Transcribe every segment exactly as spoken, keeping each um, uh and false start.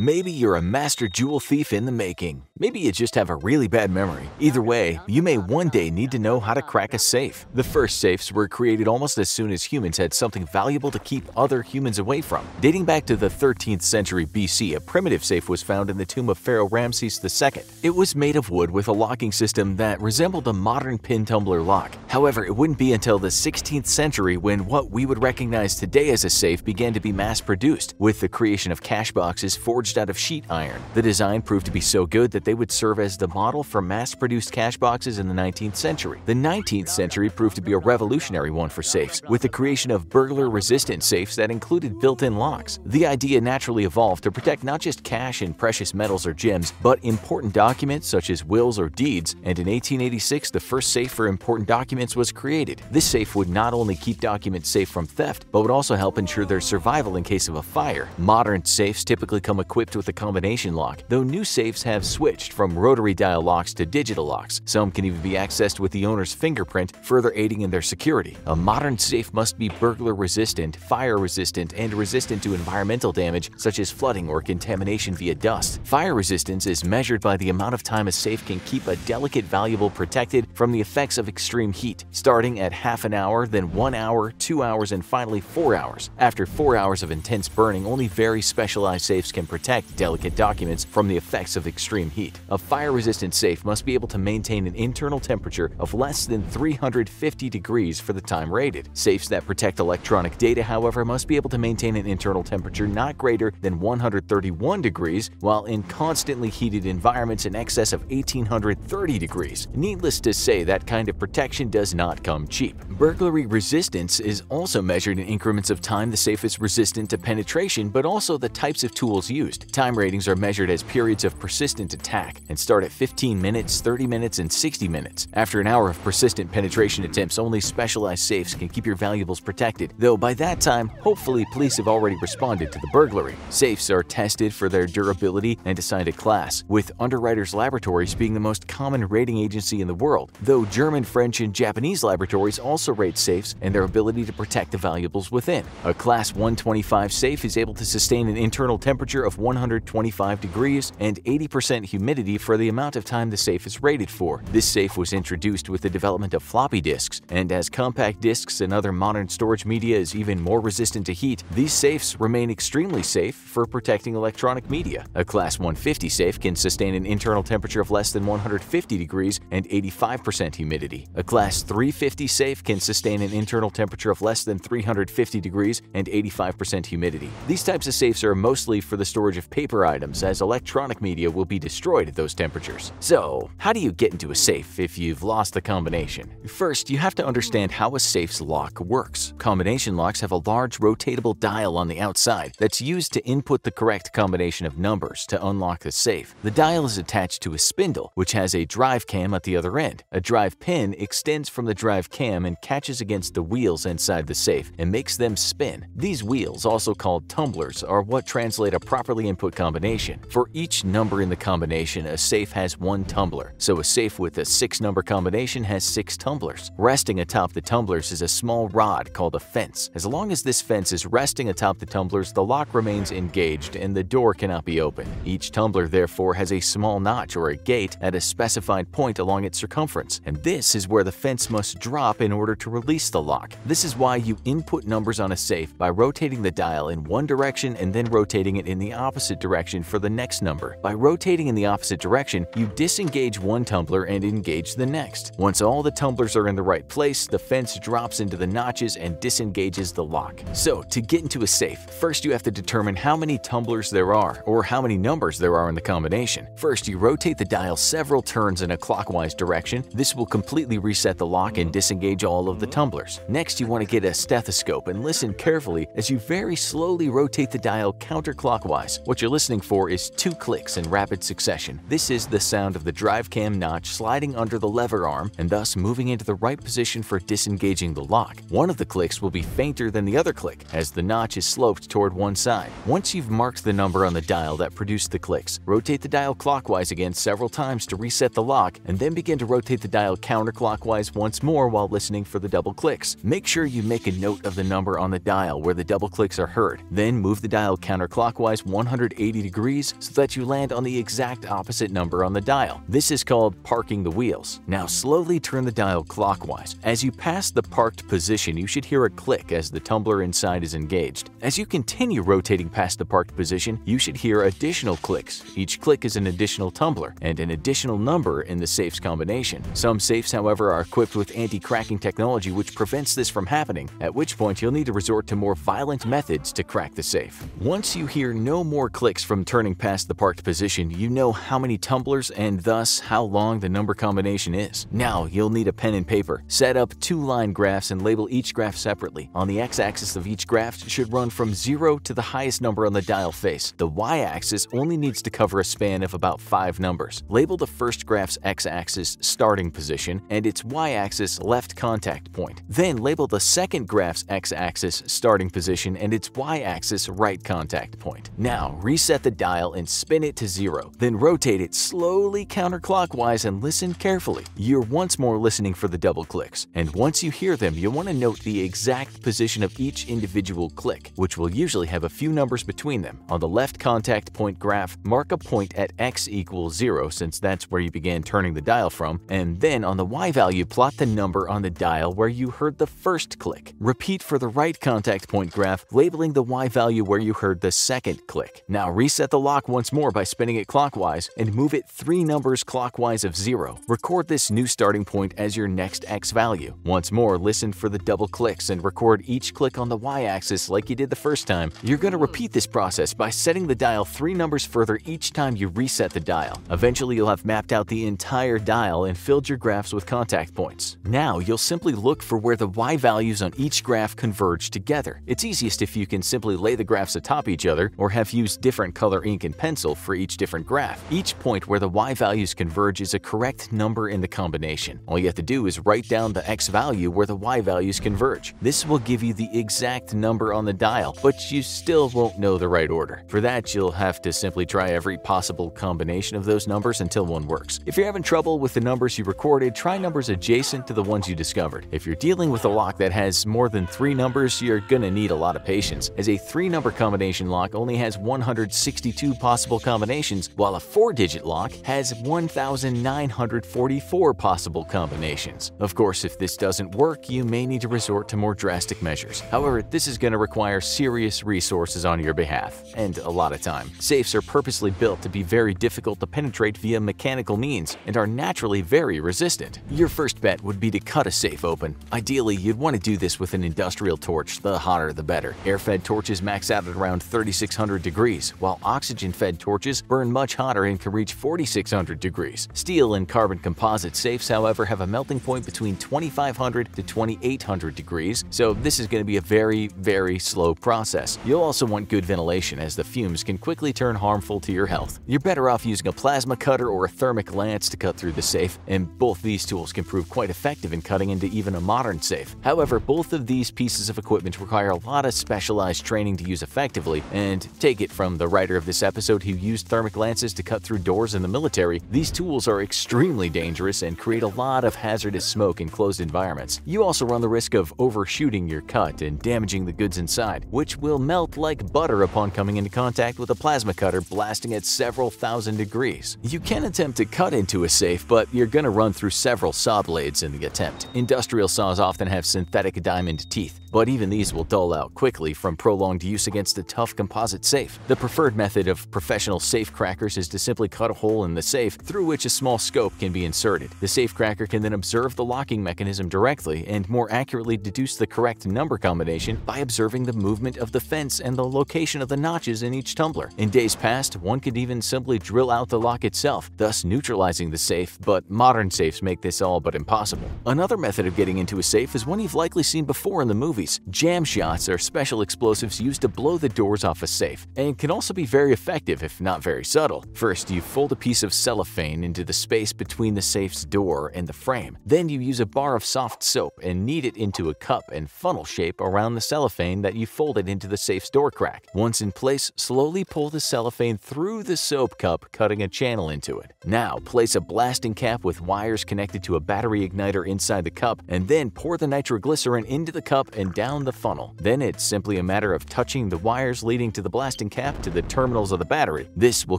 Maybe you're a master jewel thief in the making. Maybe you just have a really bad memory. Either way, you may one day need to know how to crack a safe. The first safes were created almost as soon as humans had something valuable to keep other humans away from. Dating back to the thirteenth century B C, a primitive safe was found in the tomb of Pharaoh Ramses the second. It was made of wood with a locking system that resembled a modern pin tumbler lock. However, it wouldn't be until the sixteenth century when what we would recognize today as a safe began to be mass-produced, with the creation of cash boxes forged out of sheet iron. The design proved to be so good that they would serve as the model for mass-produced cash boxes in the nineteenth century. The nineteenth century proved to be a revolutionary one for safes, with the creation of burglar-resistant safes that included built-in locks. The idea naturally evolved to protect not just cash and precious metals or gems, but important documents such as wills or deeds, and in eighteen eighty-six, the first safe for important documents was created. This safe would not only keep documents safe from theft, but would also help ensure their survival in case of a fire. Modern safes typically come equipped with a combination lock, though new safes have switched from rotary dial locks to digital locks. Some can even be accessed with the owner's fingerprint, further aiding in their security. A modern safe must be burglar-resistant, fire-resistant, and resistant to environmental damage such as flooding or contamination via dust. Fire resistance is measured by the amount of time a safe can keep a delicate valuable protected from the effects of extreme heat, starting at half an hour, then one hour, two hours, and finally four hours. After four hours of intense burning, only very specialized safes can protect delicate documents from the effects of extreme heat. A fire-resistant safe must be able to maintain an internal temperature of less than three hundred fifty degrees for the time rated. Safes that protect electronic data, however, must be able to maintain an internal temperature not greater than one hundred thirty-one degrees, while in constantly heated environments in excess of eighteen thirty degrees. Needless to say, that kind of protection does not come cheap. Burglary resistance is also measured in increments of time the safe is resistant to penetration, but also the types of tools used. Time ratings are measured as periods of persistent attack and start at fifteen minutes, thirty minutes, and sixty minutes. After an hour of persistent penetration attempts, only specialized safes can keep your valuables protected, though by that time, hopefully police have already responded to the burglary. Safes are tested for their durability and assigned a class, with Underwriters Laboratories being the most common rating agency in the world, though German, French, and Japanese laboratories also rate safes and their ability to protect the valuables within. A class one twenty-five safe is able to sustain an internal temperature of one hundred twenty-five degrees and eighty percent humidity for the amount of time the safe is rated for. This safe was introduced with the development of floppy disks, and as compact disks and other modern storage media is even more resistant to heat, these safes remain extremely safe for protecting electronic media. A class one fifty safe can sustain an internal temperature of less than one hundred fifty degrees and eighty-five percent humidity. A class three fifty safe can sustain an internal temperature of less than three hundred fifty degrees and eighty-five percent humidity. These types of safes are mostly for the storage of paper items, as electronic media will be destroyed at those temperatures. So, how do you get into a safe if you've lost the combination? First, you have to understand how a safe's lock works. Combination locks have a large rotatable dial on the outside that's used to input the correct combination of numbers to unlock the safe. The dial is attached to a spindle, which has a drive cam at the other end. A drive pin extends from the drive cam and catches against the wheels inside the safe and makes them spin. These wheels, also called tumblers, are what translate a properly input combination. For each number in the combination, a safe has one tumbler, so a safe with a six-number combination has six tumblers. Resting atop the tumblers is a small rod called a fence. As long as this fence is resting atop the tumblers, the lock remains engaged and the door cannot be opened. Each tumbler, therefore, has a small notch or a gate at a specified point along its circumference, and this is where the fence must drop in order to release the lock. This is why you input numbers on a safe by rotating the dial in one direction and then rotating it in the opposite direction for the next number. By rotating in the opposite direction, you disengage one tumbler and engage the next. Once all the tumblers are in the right place, the fence drops into the notches and disengages the lock. So, to get into a safe, first you have to determine how many tumblers there are, or how many numbers there are in the combination. First, you rotate the dial several turns in a clockwise direction. This will completely reset the lock and disengage all of the tumblers. Next, you want to get a stethoscope and listen carefully as you very slowly rotate the dial counterclockwise. What you're listening for is two clicks in rapid succession. compression, this is the sound of the drive cam notch sliding under the lever arm and thus moving into the right position for disengaging the lock. One of the clicks will be fainter than the other click as the notch is sloped toward one side. Once you've marked the number on the dial that produced the clicks, rotate the dial clockwise again several times to reset the lock, and then begin to rotate the dial counterclockwise once more while listening for the double clicks. Make sure you make a note of the number on the dial where the double clicks are heard, then move the dial counterclockwise one hundred eighty degrees so that you land on the exact opposite number on the dial. This is called parking the wheels. Now slowly turn the dial clockwise. As you pass the parked position, you should hear a click as the tumbler inside is engaged. As you continue rotating past the parked position, you should hear additional clicks. Each click is an additional tumbler and an additional number in the safe's combination. Some safes, however, are equipped with anti-cracking technology which prevents this from happening, at which point you'll need to resort to more violent methods to crack the safe. Once you hear no more clicks from turning past the parked position, you know how many tumblers and thus how long the number combination is. Now you'll need a pen and paper. Set up two line graphs and label each graph separately. On the x-axis of each graph should run from zero to the highest number on the dial face. The y-axis only needs to cover a span of about five numbers. Label the first graph's x-axis starting position and its y-axis left contact point. Then label the second graph's x-axis starting position and its y-axis right contact point. Now reset the dial and spin it to zero. Then rotate it slowly counterclockwise and listen carefully. You're once more listening for the double clicks, and once you hear them, you'll want to note the exact position of each individual click, which will usually have a few numbers between them. On the left contact point graph, mark a point at x equals zero, since that's where you began turning the dial from, and then on the y value, plot the number on the dial where you heard the first click. Repeat for the right contact point graph, labeling the y value where you heard the second click. Now reset the lock once more by spinning it clockwise and move it three numbers clockwise of zero. Record this new starting point as your next x value. Once more, listen for the double clicks and record each click on the y-axis like you did the first time. You're going to repeat this process by setting the dial three numbers further each time you reset the dial. Eventually, you'll have mapped out the entire dial and filled your graphs with contact points. Now, you'll simply look for where the y values on each graph converge together. It's easiest if you can simply lay the graphs atop each other or have used different color ink and pencil for each different graph. Each point where the y values converge is a correct number in the combination. All you have to do is write down the x value where the y values converge. This will give you the exact number on the dial, but you still won't know the right order. For that, you'll have to simply try every possible combination of those numbers until one works. If you're having trouble with the numbers you recorded, try numbers adjacent to the ones you discovered. If you're dealing with a lock that has more than three numbers, you're gonna need a lot of patience, as a three-number combination lock only has one hundred sixty-two possible combinations, while a four-digit lock has one thousand nine hundred forty-four possible combinations. Of course, if this doesn't work, you may need to resort to more drastic measures. However, this is gonna require serious resources on your behalf, and a lot of time. Safes are purposely built to be very difficult to penetrate via mechanical means and are naturally very resistant. Your first bet would be to cut a safe open. Ideally, you'd want to do this with an industrial torch, the hotter the better. Air-fed torches max out at around thirty-six hundred degrees, while oxygen-fed torches burn much hotter and can reach forty-six hundred degrees. Steel and carbon composite safes, however, have a melting point between twenty-five hundred to twenty-eight hundred degrees, so this is going to be a very, very slow process. You'll also want good ventilation, as the fumes can quickly turn harmful to your health. You're better off using a plasma cutter or a thermic lance to cut through the safe, and both these tools can prove quite effective in cutting into even a modern safe. However, both of these pieces of equipment require a lot of specialized training to use effectively, and take it from the writer of this episode who used thermic lances to cut through doors in the military, these tools are extremely dangerous and create a lot of hazardous smoke in closed environments. You also run the risk of overshooting your cut and damaging the goods inside, which will melt like butter upon coming into contact with a plasma cutter blasting at several thousand degrees. You can attempt to cut into a safe, but you're going to run through several saw blades in the attempt. Industrial saws often have synthetic diamond teeth, but even these will dull out quickly from prolonged use against a tough composite safe. The preferred method of professional safe crackers is to simply cut a hole in the safe through which a small scope can be inserted. The safe cracker can then observe the locking mechanism directly and more accurately deduce the correct number combination by observing the movement of the fence and the location of the notches in each tumbler. In days past, one could even simply drill out the lock itself, thus neutralizing the safe, but modern safes make this all but impossible. Another method of getting into a safe is one you've likely seen before in the movie, movies. Jam shots are special explosives used to blow the doors off a safe and can also be very effective if not very subtle. First, you fold a piece of cellophane into the space between the safe's door and the frame. Then you use a bar of soft soap and knead it into a cup and funnel shape around the cellophane that you folded into the safe's door crack. Once in place, slowly pull the cellophane through the soap cup, cutting a channel into it. Now, place a blasting cap with wires connected to a battery igniter inside the cup, and then pour the nitroglycerin into the cup and down the funnel. Then it's simply a matter of touching the wires leading to the blasting cap to the terminals of the battery. This will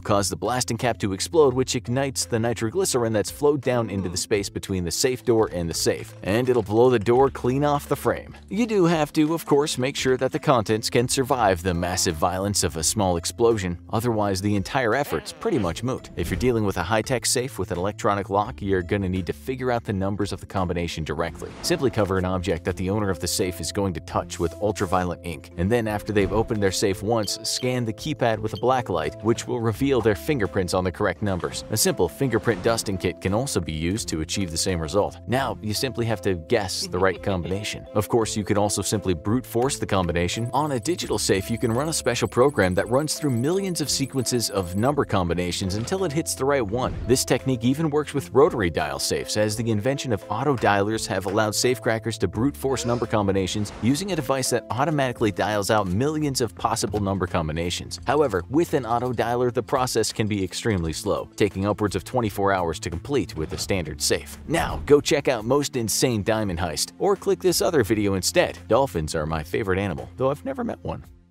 cause the blasting cap to explode, which ignites the nitroglycerin that's flowed down into the space between the safe door and the safe, and it'll blow the door clean off the frame. You do have to, of course, make sure that the contents can survive the massive violence of a small explosion, otherwise the entire effort's pretty much moot. If you're dealing with a high-tech safe with an electronic lock, you're going to need to figure out the numbers of the combination directly. Simply cover an object that the owner of the safe is going to touch with ultraviolet ink, and then after they've opened their safe once, scan the keypad with a black light, which will reveal their fingerprints on the correct numbers. A simple fingerprint dusting kit can also be used to achieve the same result. Now, you simply have to guess the right combination. Of course, you could also simply brute force the combination. On a digital safe, you can run a special program that runs through millions of sequences of number combinations until it hits the right one. This technique even works with rotary dial safes, as the invention of auto dialers have allowed safecrackers to brute force number combinations using a device that automatically dials out millions of possible number combinations. However, with an auto dialer, the process can be extremely slow, taking upwards of twenty-four hours to complete with a standard safe. Now, go check out Most Insane Diamond Heist, or click this other video instead. Dolphins are my favorite animal, though I've never met one.